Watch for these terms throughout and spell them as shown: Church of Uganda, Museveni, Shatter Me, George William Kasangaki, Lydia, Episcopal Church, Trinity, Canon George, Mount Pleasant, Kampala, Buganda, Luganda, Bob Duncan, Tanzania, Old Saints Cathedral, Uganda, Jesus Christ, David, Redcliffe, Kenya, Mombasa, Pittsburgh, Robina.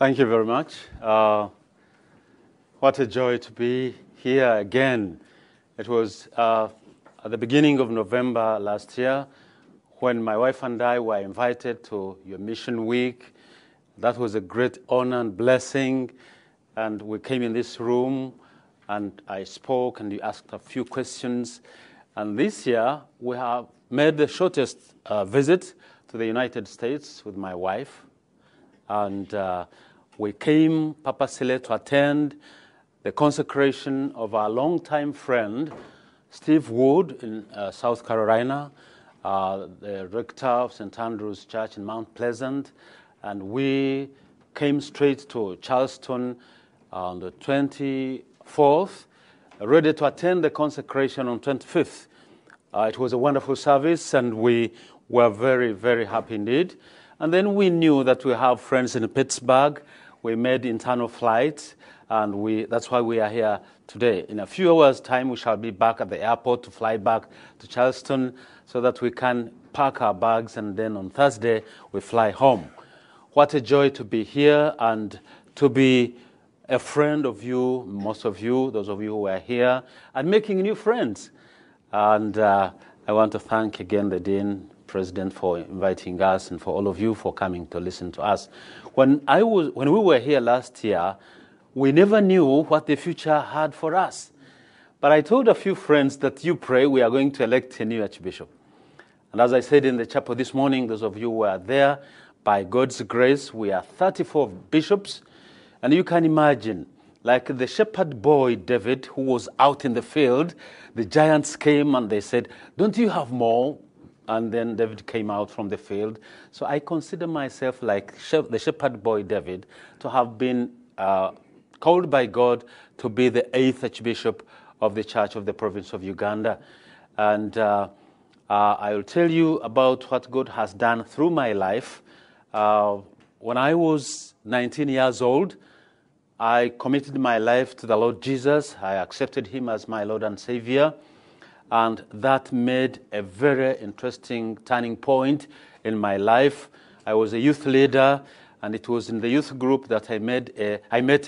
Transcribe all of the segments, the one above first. Thank you very much. What a joy to be here again. It was at the beginning of November last year when my wife and I were invited to your mission week. That was a great honor and blessing. And we came in this room and I spoke and you asked a few questions. And this year we have made the shortest visit to the United States with my wife. And we came purposely to attend the consecration of our longtime friend, Steve Wood, in South Carolina, the rector of St. Andrew's Church in Mount Pleasant. And we came straight to Charleston on the 24th, ready to attend the consecration on 25th. It was a wonderful service, and we were very, very happy indeed. And then we knew that we have friends in Pittsburgh. We made internal flights, and that's why we are here today. In a few hours' time, we shall be back at the airport to fly back to Charleston so that we can pack our bags, and then on Thursday, we fly home. What a joy to be here and to be a friend of you, most of you, those of you who are here, and making new friends. And I want to thank again the Dean, President, for inviting us and for all of you for coming to listen to us. When we were here last year, we never knew what the future had for us. But I told a few friends that you pray we are going to elect a new archbishop. And as I said in the chapel this morning, those of you who are there, by God's grace, we are 34 bishops. And you can imagine, like the shepherd boy David, who was out in the field, the giants came and they said, "Don't you have more?" And then David came out from the field. So I consider myself like the shepherd boy David to have been called by God to be the 8th Archbishop of the Church of the Province of Uganda. And I will tell you about what God has done through my life. When I was 19 years old, I committed my life to the Lord Jesus. I accepted him as my Lord and Savior. And that made a very interesting turning point in my life. I was a youth leader, and it was in the youth group that I met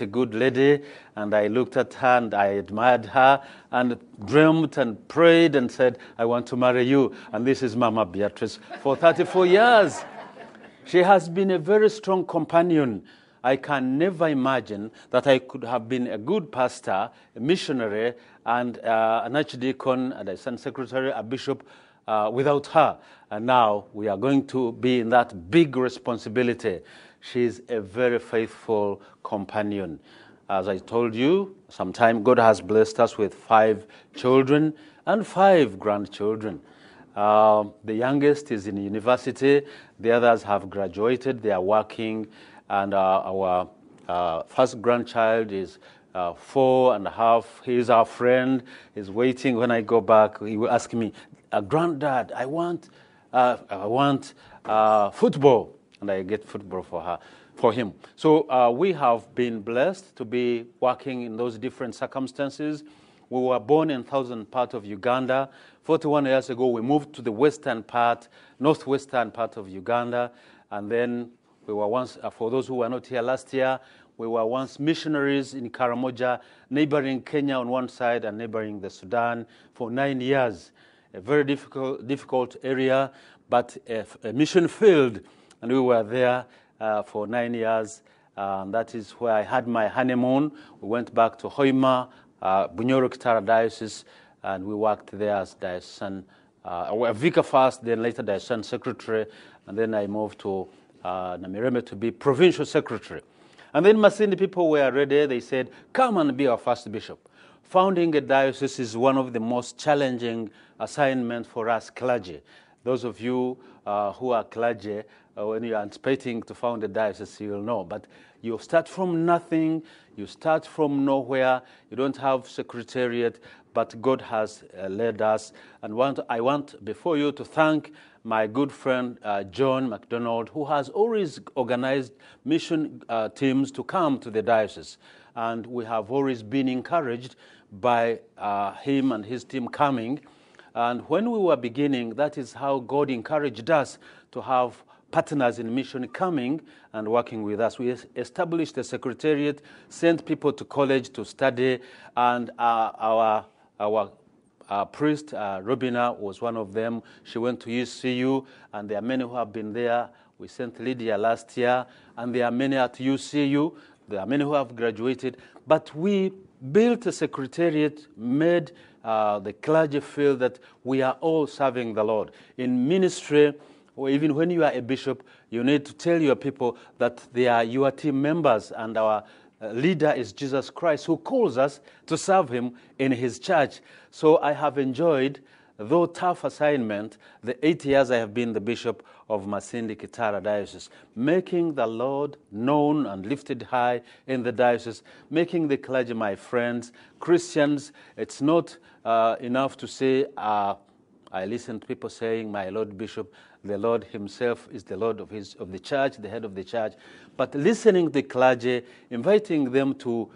a good lady, and I looked at her, and I admired her, and dreamt and prayed and said, "I want to marry you." And this is Mama Beatrice for 34 years. She has been a very strong companion. I can never imagine that I could have been a good pastor, a missionary, and an archdeacon, and a son secretary, a bishop, without her. And now we are going to be in that big responsibility. She is a very faithful companion. As I told you, sometime God has blessed us with 5 children and 5 grandchildren. The youngest is in university. The others have graduated. They are working. And our first grandchild is 4.5. He is our friend. He's waiting. When I go back, he will ask me, "Granddad, I want football," and I get football for him. So we have been blessed to be working in those different circumstances. We were born in southern part of Uganda. 41 years ago, we moved to the northwestern part of Uganda, and then. We were once, for those who were not here last year, we were once missionaries in Karamoja, neighboring Kenya on one side and neighboring the Sudan for 9 years. A very difficult area, but a mission field. And we were there for 9 years. And that is where I had my honeymoon. We went back to Hoima, Bunyoro Kitara Diocese, and we worked there as diocesan, vicar first, then later diocesan secretary. And then I moved to Namireme to be provincial secretary. And then Masindi people were ready. They said, "Come and be our first bishop." Founding a diocese is one of the most challenging assignments for us clergy. Those of you who are clergy, when you are anticipating to found a diocese, you will know. But you start from nothing. You start from nowhere. You don't have secretariat, but God has led us. And I want, before you, to thank my good friend John MacDonald, who has always organized mission teams to come to the diocese. And we have always been encouraged by him and his team coming. And when we were beginning, that is how God encouraged us to have partners in mission coming and working with us. We established a secretariat, sent people to college to study, and our priest, Robina, was one of them. She went to UCU, and there are many who have been there. We sent Lydia last year, and there are many at UCU. There are many who have graduated. But we built a secretariat, made the clergy feel that we are all serving the Lord. In ministry, or even when you are a bishop, you need to tell your people that they are your team members, and our leader is Jesus Christ, who calls us to serve him in his church. So I have enjoyed, though tough assignment, the 8 years I have been the bishop of Masindi-Kitara Diocese, making the Lord known and lifted high in the diocese, making the clergy my friends, Christians. It's not enough to say, I listen to people saying, my Lord Bishop, the Lord himself is the Lord of the church, the head of the church. But listening to the clergy, inviting them to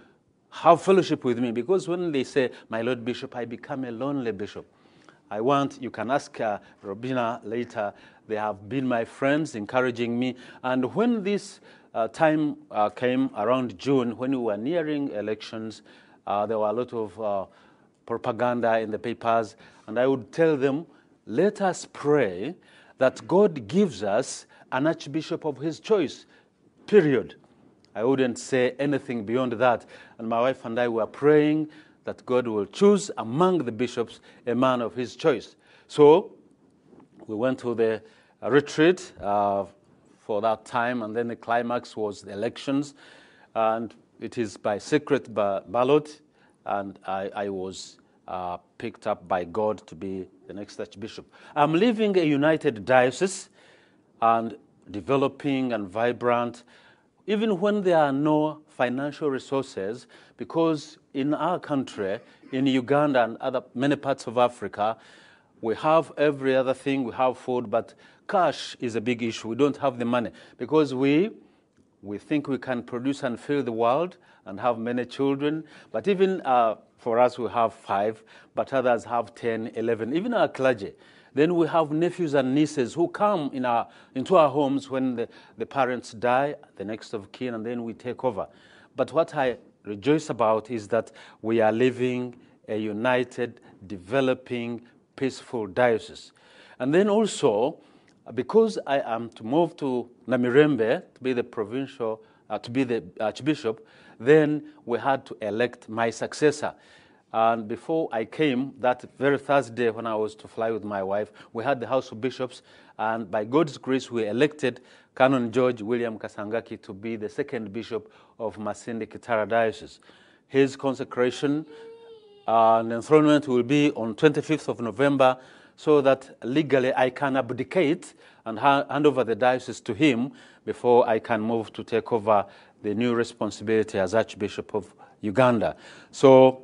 have fellowship with me, because when they say, my Lord Bishop, I become a lonely bishop. You can ask Robina later, they have been my friends, encouraging me. And when this time came around June, when we were nearing elections, there were a lot of propaganda in the papers, and I would tell them, let us pray that God gives us an archbishop of his choice, period. I wouldn't say anything beyond that. And my wife and I were praying that God will choose among the bishops a man of his choice. So we went to the retreat for that time, and then the climax was the elections, and it is by secret ballot, and I was picked up by God to be the next archbishop. I'm leaving a united diocese and developing and vibrant, even when there are no financial resources, because in our country, in Uganda and many parts of Africa, we have every other thing, we have food, but cash is a big issue. We don't have the money, because we think we can produce and fill the world and have many children, but even for us, we have 5, but others have 10, 11, even our clergy. Then we have nephews and nieces who come into our homes when the parents die, the next of kin, and then we take over. But what I rejoice about is that we are living a united, developing, peaceful diocese. And then also, because I am to move to Namireme to be the provincial, to be the archbishop, then we had to elect my successor. And before I came, that very Thursday when I was to fly with my wife, we had the House of Bishops, and by God's grace, we elected Canon George William Kasangaki to be the second bishop of Masindi-Kitara Diocese. His consecration and enthronement will be on 25th of November, so that legally I can abdicate and hand over the diocese to him before I can move to take over the new responsibility as Archbishop of Uganda. So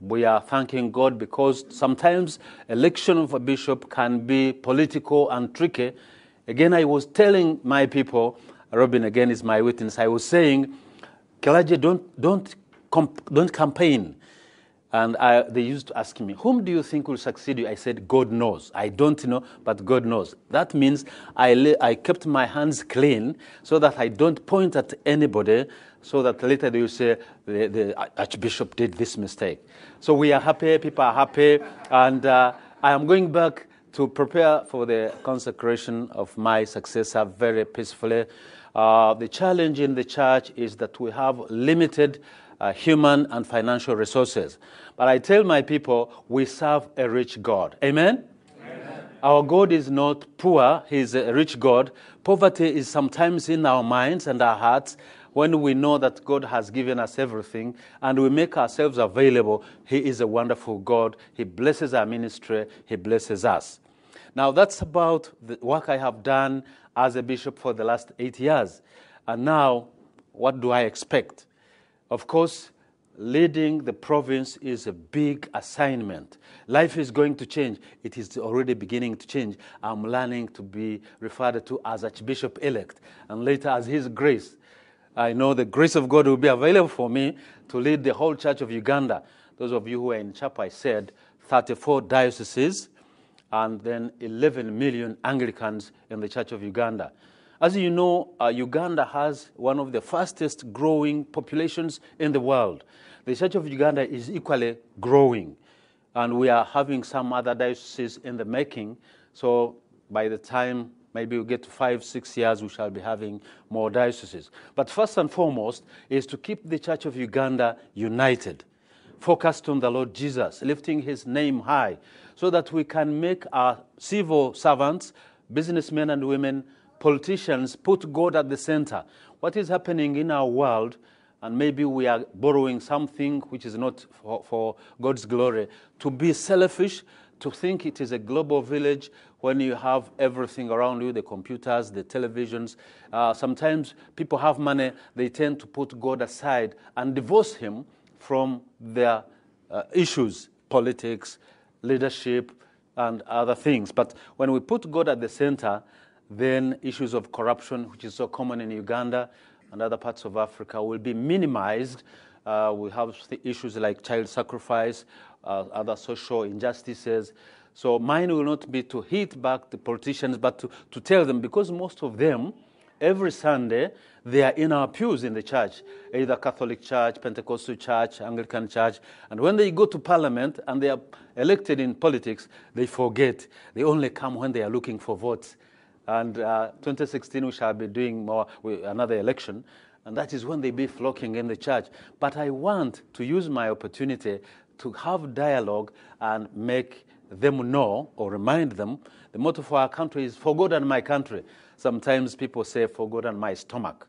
we are thanking God, because sometimes election of a bishop can be political and tricky. Again, I was telling my people, Robin again is my witness, I was saying, clergy, don't campaign. And they used to ask me, whom do you think will succeed you? I said, God knows. I don't know, but God knows. That means I kept my hands clean so that I don't point at anybody, so that later they will say, the Archbishop did this mistake. So we are happy, people are happy, and I am going back to prepare for the consecration of my successor very peacefully. The challenge in the church is that we have limited human and financial resources. But I tell my people, we serve a rich God. Amen? Amen? Our God is not poor, he is a rich God. Poverty is sometimes in our minds and our hearts. When we know that God has given us everything and we make ourselves available, he is a wonderful God. He blesses our ministry, he blesses us. Now that's about the work I have done as a bishop for the last 8 years. And now, what do I expect? Of course, leading the province is a big assignment. Life is going to change. It is already beginning to change. I'm learning to be referred to as Archbishop-elect, and later as His Grace. I know the grace of God will be available for me to lead the whole Church of Uganda. Those of you who are in chapel, I said 34 dioceses, and then 11 million Anglicans in the Church of Uganda. As you know, Uganda has one of the fastest growing populations in the world. The Church of Uganda is equally growing, and we are having some other dioceses in the making, so by the time maybe we get to 5, 6 years, we shall be having more dioceses. But first and foremost is to keep the Church of Uganda united, focused on the Lord Jesus, lifting his name high, so that we can make our civil servants, businessmen and women, politicians, put God at the center. What is happening in our world, and maybe we are borrowing something which is not for God's glory, to be selfish, to think it is a global village when you have everything around you, the computers, the televisions. Sometimes people have money, they tend to put God aside and divorce him from their issues, politics, leadership, and other things. But when we put God at the center, then issues of corruption, which is so common in Uganda and other parts of Africa, will be minimized. We have the issues like child sacrifice, other social injustices. So mine will not be to hit back the politicians, but to tell them, because most of them, every Sunday, they are in our pews in the church, either Catholic Church, Pentecostal Church, Anglican Church. And when they go to Parliament and they are elected in politics, they forget. They only come when they are looking for votes. And 2016, we shall be doing more, another election. And that is when they be flocking in the church. But I want to use my opportunity to have dialogue and make them know or remind them. The motto for our country is, for God and my country. Sometimes people say, for God and my stomach.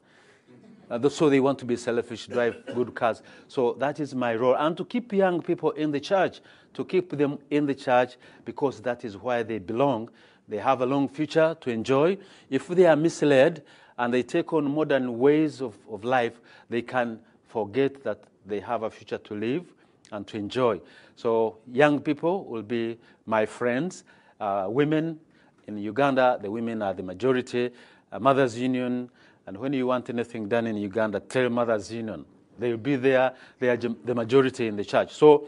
So they want to be selfish, drive good cars. So that is my role. And to keep young people in the church, to keep them in the church, because that is where they belong. They have a long future to enjoy. If they are misled and they take on modern ways of life, they can forget that they have a future to live and to enjoy. So young people will be my friends. Women in Uganda, the women are the majority. Mothers Union, and when you want anything done in Uganda, tell Mothers Union. They will be there. They are the majority in the church. So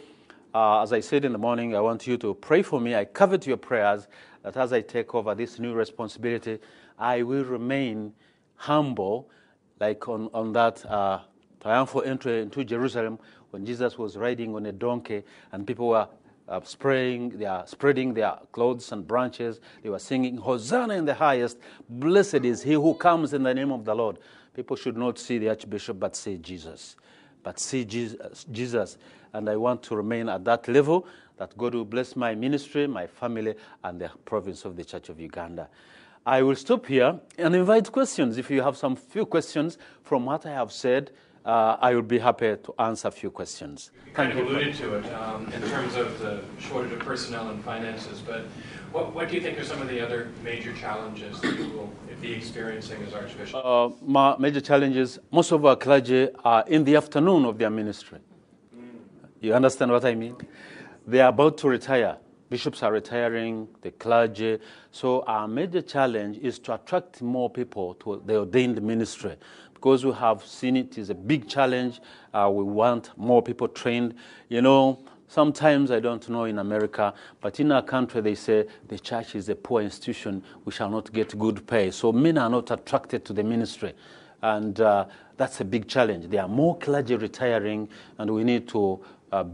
as I said in the morning, I want you to pray for me. I covet your prayers that as I take over this new responsibility, I will remain humble, like on that triumphal entry into Jerusalem, when Jesus was riding on a donkey and people were spreading their clothes and branches. They were singing, Hosanna in the highest, blessed is he who comes in the name of the Lord. People should not see the Archbishop, but see Jesus. And I want to remain at that level, that God will bless my ministry, my family, and the province of the Church of Uganda. I will stop here and invite questions. If you have some few questions from what I have said, I will be happy to answer a few questions. You kind of alluded to it in terms of the shortage of personnel and finances, but what do you think are some of the other major challenges that you will be experiencing as Archbishop? My major challenges, most of our clergy are in the afternoon of their ministry. You understand what I mean? They are about to retire. Bishops are retiring, the clergy. So our major challenge is to attract more people to the ordained ministry, because we have seen it is a big challenge. We want more people trained. You know, sometimes, I don't know in America, but in our country they say the church is a poor institution. We shall not get good pay. So men are not attracted to the ministry. And that's a big challenge. There are more clergy retiring, and we need to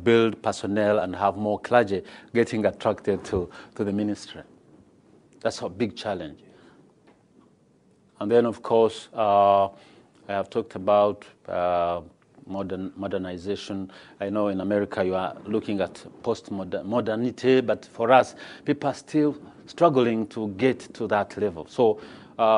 build personnel and have more clergy getting attracted to the ministry. That's a big challenge. And then, of course, I have talked about modernization. I know in America you are looking at post-modernity, but for us, people are still struggling to get to that level. So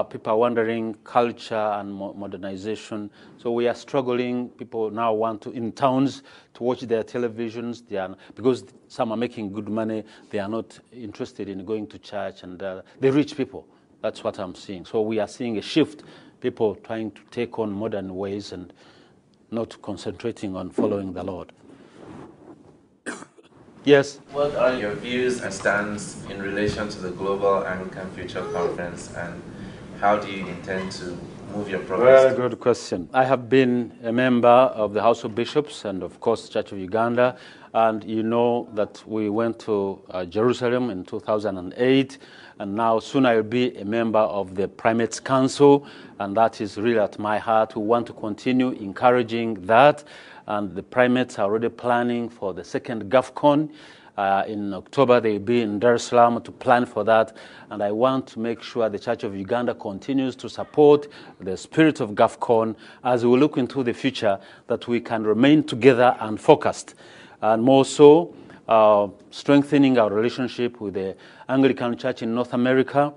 people are wondering culture and modernization. So we are struggling. People now want to, in towns, to watch their televisions. They are, because some are making good money, they are not interested in going to church, and the rich people. That's what I'm seeing. So we are seeing a shift. People trying to take on modern ways and not concentrating on following the Lord. Yes? What are your views and stance in relation to the Global Anglican Future Conference, and how do you intend to move your progress? Very good question. I have been a member of the House of Bishops and, of course, Church of Uganda. And you know that we went to Jerusalem in 2008, and now soon I'll be a member of the Primates Council, and that is really at my heart. We want to continue encouraging that, and the primates are already planning for the second GAFCON. In October, they'll be in Dar es Salaam to plan for that. And I want to make sure the Church of Uganda continues to support the spirit of GAFCON as we look into the future, that we can remain together and focused. And more so, strengthening our relationship with the Anglican Church in North America.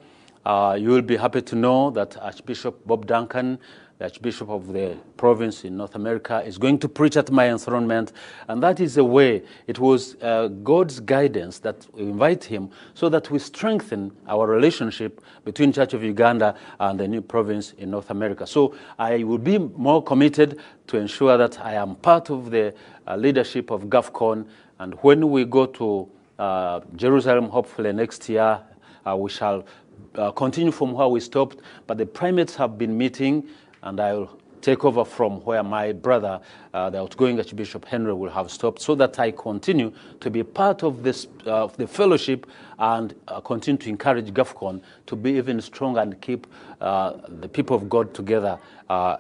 You will be happy to know that Archbishop Bob Duncan, the Archbishop of the province in North America, is going to preach at my enthronement. And that is the way. It was God's guidance that we invite him, so that we strengthen our relationship between Church of Uganda and the new province in North America. So I will be more committed to ensure that I am part of the leadership of GAFCON. And when we go to Jerusalem, hopefully next year, we shall continue from where we stopped. But the primates have been meeting, and I'll take over from where my brother, the outgoing Archbishop Henry, will have stopped, so that I continue to be part of this, of the fellowship, and continue to encourage GAFCON to be even stronger and keep the people of God together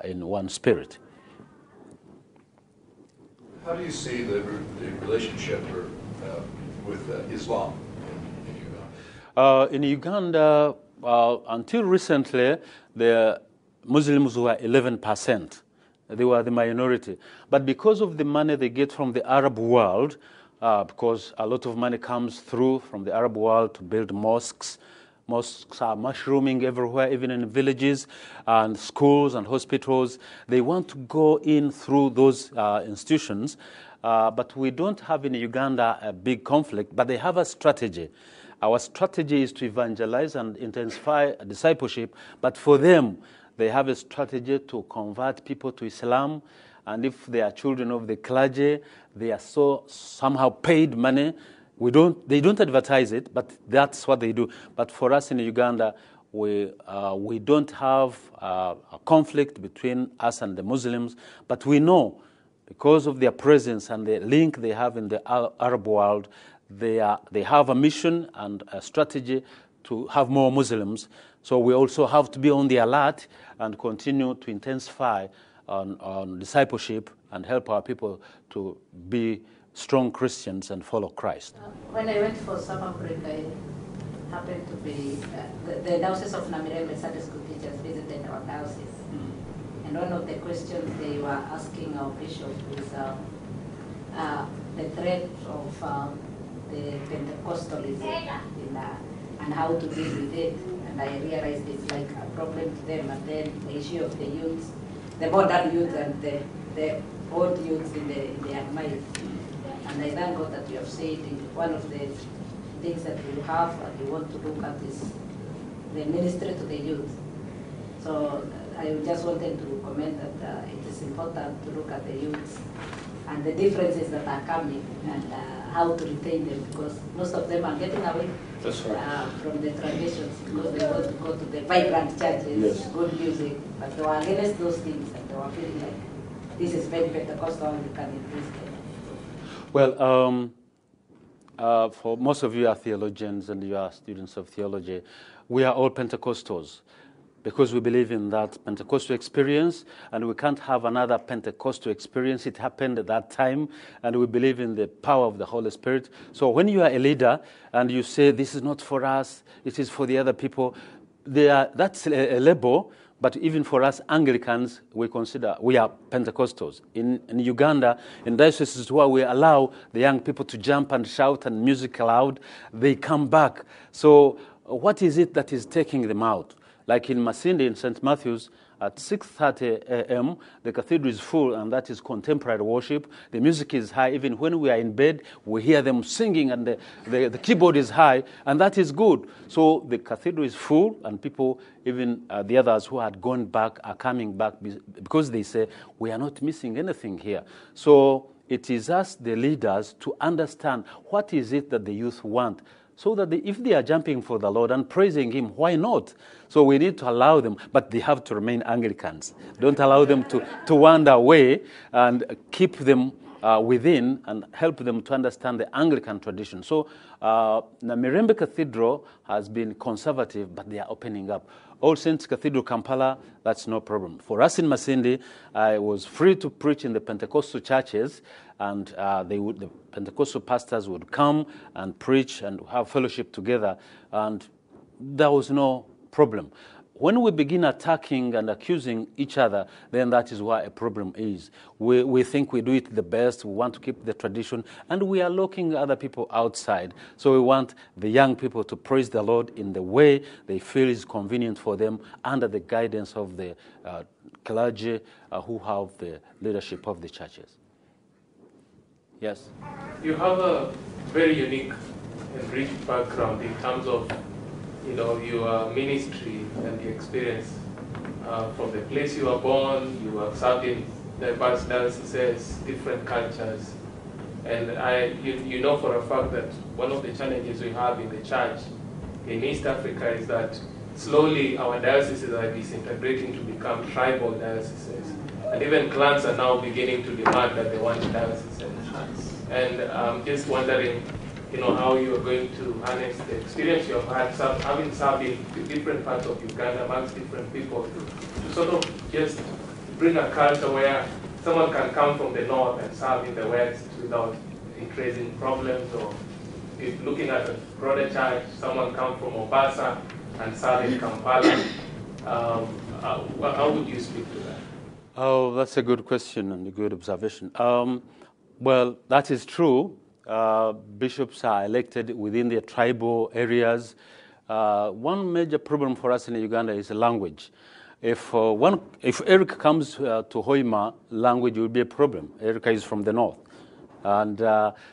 in one spirit. How do you see the relationship with Islam in Uganda? In Uganda, until recently, the Muslims were 11%. They were the minority. But because of the money they get from the Arab world, because a lot of money comes through from the Arab world to build mosques, mosques are mushrooming everywhere, even in villages and schools and hospitals. They want to go in through those institutions. But we don't have in Uganda a big conflict, but they have a strategy. Our strategy is to evangelize and intensify discipleship, but for them, they have a strategy to convert people to Islam, and if they are children of the clergy, they are so somehow paid money. They don't advertise it, but that's what they do. But for us in Uganda, we don't have a conflict between us and the Muslims, but we know because of their presence and the link they have in the Arab world, they have a mission and a strategy to have more Muslims. So we also have to be on the alert and continue to intensify on discipleship and help our people to be strong Christians and follow Christ. When I went for summer break, I happened to be, the Diocese of Namireme Sunday school teachers visited our houses. And one of the questions they were asking our bishop is the threat of the Pentecostalism in, and how to deal with it. And I realized it's like a problem to them. And then the issue of the youth, the modern youth and the old youth in the Admire. And I thank God that you have said one of the things that you have and you want to look at is the ministry to the youth. So I just wanted to comment that it is important to look at the youth and the differences that are coming and how to retain them, because most of them are getting away. That's right. From the traditions, because they want to go to the vibrant churches, yes, good music, but they were against those things and they were feeling like this is very Pentecostal and you can increase them. Well, for most of you are theologians and you are students of theology, we are all Pentecostals, because we believe in that Pentecostal experience, and we can't have another Pentecostal experience. It happened at that time, and we believe in the power of the Holy Spirit. So when you are a leader and you say, this is not for us, it is for the other people, that's a label. But even for us Anglicans, we are Pentecostals. In Uganda, in dioceses where we allow the young people to jump and shout and music loud, they come back. So what is it that is taking them out? Like in Masindi, in St Matthew's, at 6:30 a.m., the cathedral is full, and that is contemporary worship. The music is high. Even when we are in bed, we hear them singing, and the keyboard is high, and that is good. So the cathedral is full, and people, even the others who had gone back, are coming back because they say, we are not missing anything here. So it is us, the leaders, to understand what is it that the youth want, so that if they are jumping for the Lord and praising him, why not? So we need to allow them, but they have to remain Anglicans. Don't allow them to wander away, and keep them within and help them to understand the Anglican tradition. So Namirembe Cathedral has been conservative, but they are opening up. Old Saints Cathedral, Kampala, that's no problem. For us in Masindi, I was free to preach in the Pentecostal churches, and the Pentecostal pastors would come and preach and have fellowship together, and there was no problem. When we begin attacking and accusing each other, then that is where a problem is. We think we do it the best, we want to keep the tradition, and we are locking other people outside. So we want the young people to praise the Lord in the way they feel is convenient for them under the guidance of the clergy who have the leadership of the churches. Yes? You have a very unique and rich background in terms of your ministry and your experience from the place you were born. You have served in diverse dioceses, different cultures, and you know for a fact that one of the challenges we have in the church in East Africa is that slowly our dioceses are disintegrating to become tribal dioceses, and even clans are now beginning to demand that they want dioceses. And I'm just wondering, how you are going to harness the experience you have had, having served in different parts of Uganda amongst different people, to sort of just bring a culture where someone can come from the north and serve in the west without increasing problems, or if looking at a broader church, someone come from Mombasa and serve in Kampala. How would you speak to that? Oh, that's a good question and a good observation. Well, that is true. Bishops are elected within their tribal areas. One major problem for us in Uganda is language. If Eric comes to Hoima, language will be a problem. Erica is from the north. And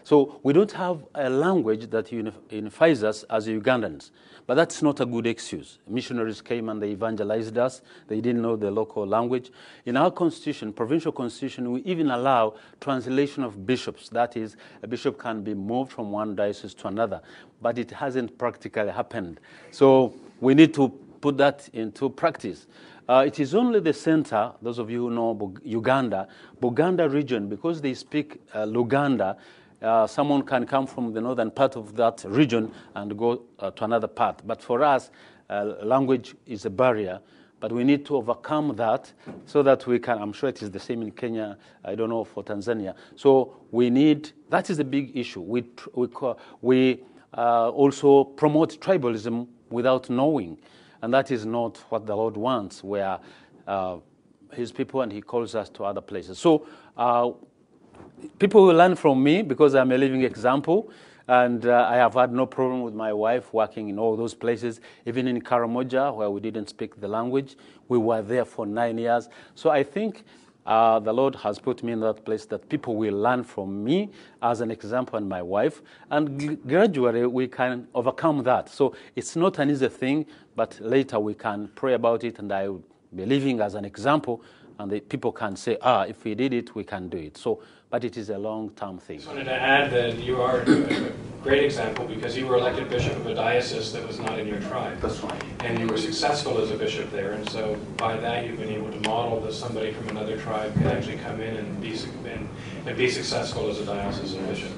so we don't have a language that unifies us as Ugandans. But that's not a good excuse. Missionaries came and they evangelized us. They didn't know the local language. In our constitution, provincial constitution, we even allow translation of bishops. That is, a bishop can be moved from one diocese to another. But it hasn't practically happened. So we need to put that into practice. It is only the center, those of you who know Uganda, Buganda region, because they speak Luganda, someone can come from the northern part of that region and go to another part. But for us, language is a barrier. But we need to overcome that so that we can, I'm sure it is the same in Kenya, I don't know for Tanzania. So we need, that is the big issue. We also promote tribalism without knowing. And that is not what the Lord wants, where his people, and he calls us to other places. So people will learn from me because I'm a living example. And I have had no problem with my wife working in all those places, even in Karamoja, where we didn't speak the language. We were there for 9 years. So I think the Lord has put me in that place that people will learn from me as an example and my wife, and gradually we can overcome that. So it's not an easy thing, but later we can pray about it, and I will be living as an example, and the people can say, if we did it, we can do it. So, but it is a long-term thing. I just wanted to add that you are a great example because you were elected bishop of a diocese that was not in your tribe. That's right. And you were successful as a bishop there, and so by that you've been able to model that somebody from another tribe can actually come in and be successful as a diocesan bishop.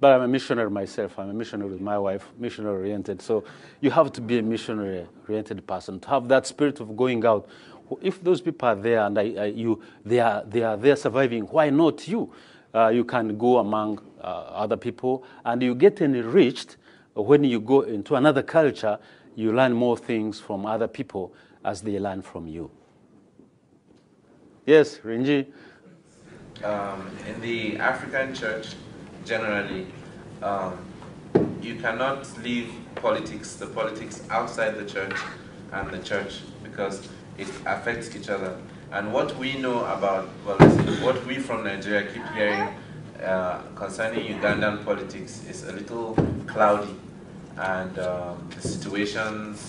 But I'm a missionary myself. I'm a missionary with my wife, mission-oriented. So you have to be a missionary-oriented person, to have that spirit of going out. If those people are there and they are there surviving, why not you? You can go among other people, and you get enriched when you go into another culture. You learn more things from other people as they learn from you. Yes, Renji? In the African church, generally, you cannot leave the politics outside the church and the church, because it affects each other. And what we know about, well, what we from Nigeria keep hearing concerning Ugandan politics is a little cloudy. And the situations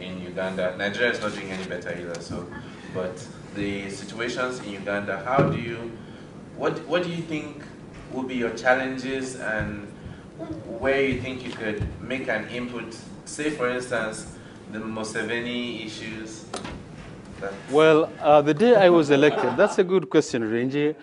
in Uganda, Nigeria is not doing any better either, so, but the situations in Uganda, what do you think will be your challenges, and where you think you could make an input? Say, for instance, the Museveni issues. Well, the day I was elected, that's a good question, Renji.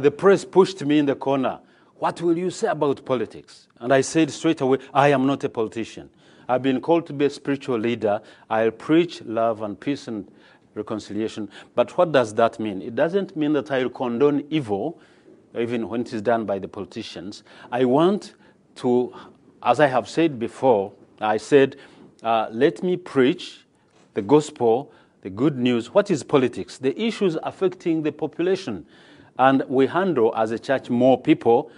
the press pushed me in the corner. What will you say about politics? And I said straight away, I am not a politician. I've been called to be a spiritual leader. I'll preach love and peace and reconciliation. But what does that mean? It doesn't mean that I'll condone evil, even when it is done by the politicians. I want to, as I have said before, I said, let me preach the gospel, the good news. What is politics? The issues affecting the population. And we handle, as a church, more people.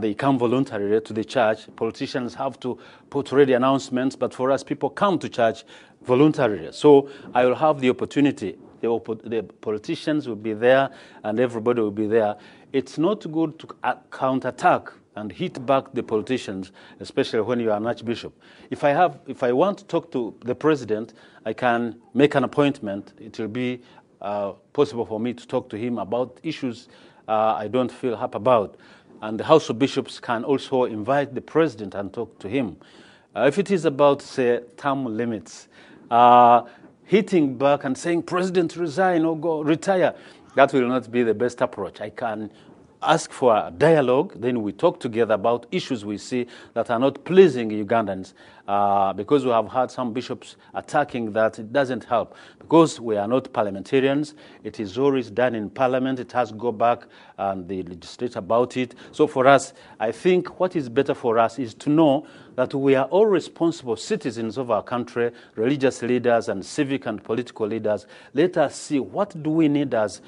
They come voluntarily to the church. Politicians have to put ready announcements, but for us, people come to church voluntarily. So I will have the opportunity. The politicians will be there, and everybody will be there. It's not good to counterattack and hit back the politicians, especially when you are an archbishop. If I want to talk to the president, I can make an appointment. It will be possible for me to talk to him about issues I don't feel happy about. And the House of Bishops can also invite the president and talk to him. If it is about, say, term limits, hitting back and saying, President, resign or go retire, that will not be the best approach. I can ask for a dialogue, then we talk together about issues we see that are not pleasing Ugandans. Because we have had some bishops attacking that, it doesn't help. Because we are not parliamentarians, it is always done in parliament, it has to go back and they legislate about it. So for us, I think what is better for us is to know that we are all responsible citizens of our country, religious leaders and civic and political leaders. Let us see what do we need as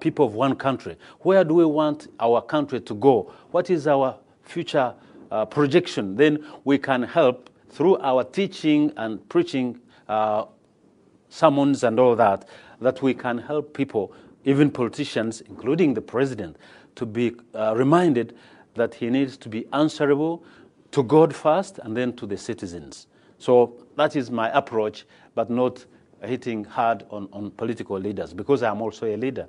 people of one country. Where do we want our country to go? What is our future projection? Then we can help through our teaching and preaching sermons and all that, that we can help people, even politicians, including the president, to be reminded that he needs to be answerable to God first and then to the citizens. So that is my approach, but not hitting hard on political leaders, because I'm also a leader.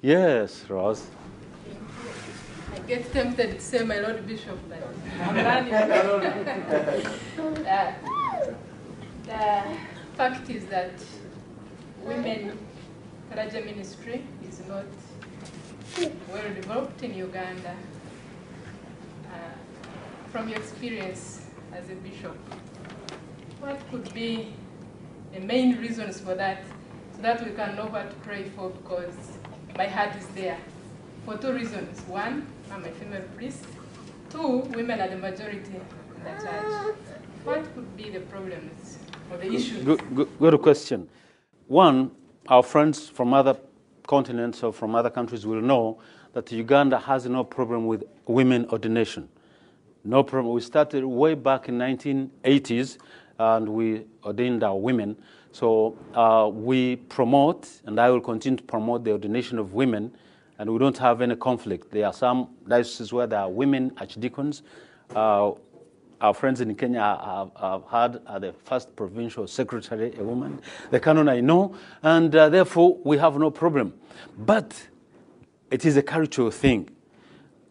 Yes, Ross. Get tempted to say, my Lord Bishop, but I'm running. The fact is that women Karamoja ministry is not well developed in Uganda. From your experience as a bishop, what could be the main reasons for that, so that we can know what to pray for? Because my heart is there for two reasons. One, I'm a female priest. Two, women are the majority in the church. What could be the problems or the issues? Good question. One, our friends from other continents or from other countries will know that Uganda has no problem with women ordination. No problem. We started way back in 1980s, and we ordained our women. So we promote, and I will continue to promote the ordination of women, and we don't have any conflict. There are some dioceses where there are women archdeacons. Our friends in Kenya have had the first provincial secretary, a woman, the canon I know, and therefore we have no problem. But it is a cultural thing.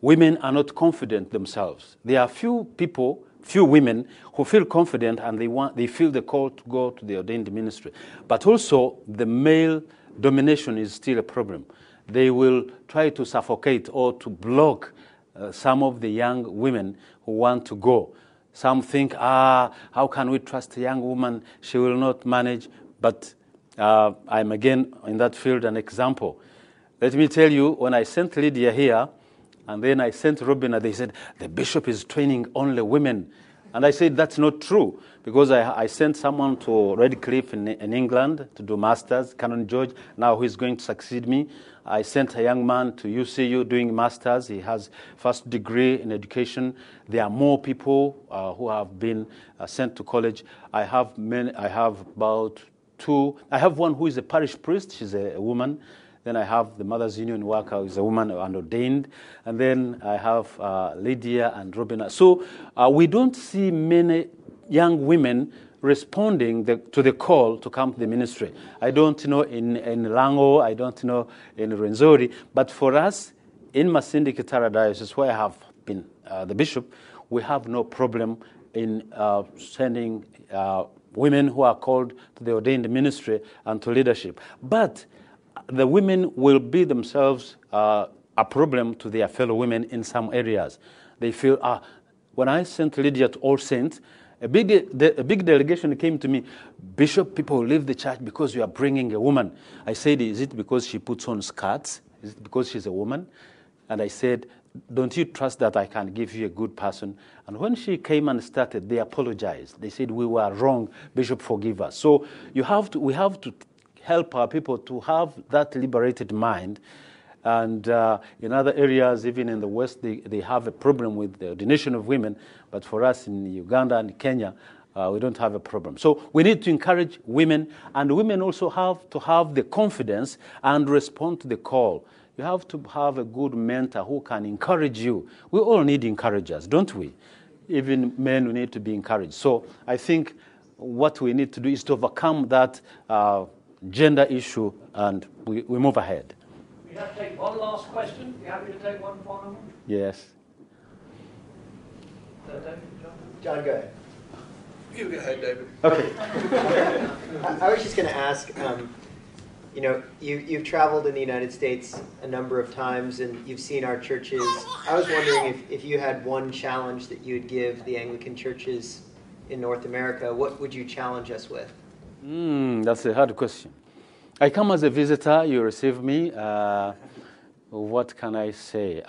Women are not confident themselves. There are few people, few women, who feel confident and they feel the call to go to the ordained ministry. But also the male domination is still a problem. They will try to suffocate or to block some of the young women who want to go. Some think, how can we trust a young woman? She will not manage. But I'm again in that field an example. Let me tell you, when I sent Lydia here, and then I sent Robina, they said, the bishop is training only women. And I said, that's not true, because I sent someone to Redcliffe in England to do masters, Canon George, now who is going to succeed me. I sent a young man to UCU doing masters. He has first degree in education. There are more people who have been sent to college. I have one who is a parish priest. She's a woman. Then I have the Mother's Union worker, who is a woman and ordained. And then I have Lydia and Robina. So we don't see many young women responding to the call to come to the ministry. I don't know in Lango, I don't know in Rwenzori. But for us, in Masindi-Kitara Diocese, where I have been the bishop, we have no problem in sending women who are called to the ordained ministry and to leadership. But the women will be themselves a problem to their fellow women in some areas. They feel, when I sent Lydia to All Saints, a big delegation came to me, Bishop, people leave the church because you are bringing a woman. I said, is it because she puts on skirts? Is it because she's a woman? And I said, don't you trust that I can give you a good person? And when she came and started, they apologized. They said, we were wrong, Bishop, forgive us. So we have to help our people to have that liberated mind. And in other areas, even in the West, they have a problem with the ordination of women. But for us in Uganda and Kenya, we don't have a problem. So we need to encourage women. And women also have to have the confidence and respond to the call. You have to have a good mentor who can encourage you. We all need encouragers, don't we? Even men, we need to be encouraged. So I think what we need to do is to overcome that gender issue, and we move ahead. We have to take one last question. Are you happy to take one final one? Yes. David, John, go ahead. You go ahead, David. Okay. I was just going to ask, you know, you've traveled in the United States a number of times and you've seen our churches. I was wondering if you had one challenge that you would give the Anglican churches in North America, what would you challenge us with? That's a hard question. I come as a visitor, you receive me. What can I say?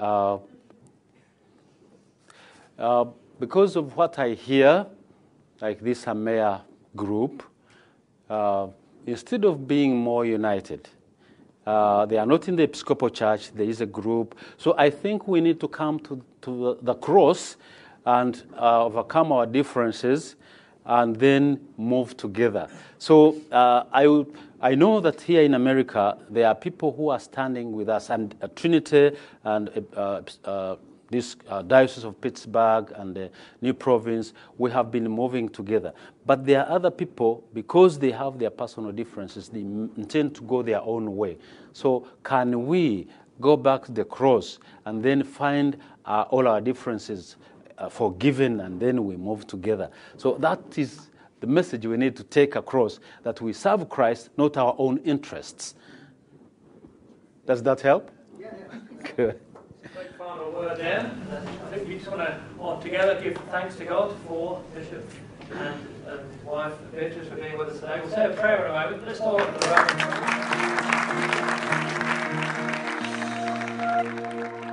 Because of what I hear, like this Hamea group, instead of being more united, they are not in the Episcopal Church, there is a group. So I think we need to come to the cross and overcome our differences and then move together. So I know that here in America, there are people who are standing with us, and Trinity and this Diocese of Pittsburgh and the new province, we have been moving together. But there are other people, because they have their personal differences, they intend to go their own way. So can we go back to the cross and then find all our differences forgiven, and then we move together? So that is the message we need to take across, that we serve Christ, not our own interests. Does that help? Yeah. Good. Quick final word there. I think we just want to all together give thanks to God for Bishop and his wife Beatrice for being with us today. We'll say a prayer in a moment, but let's all open the room.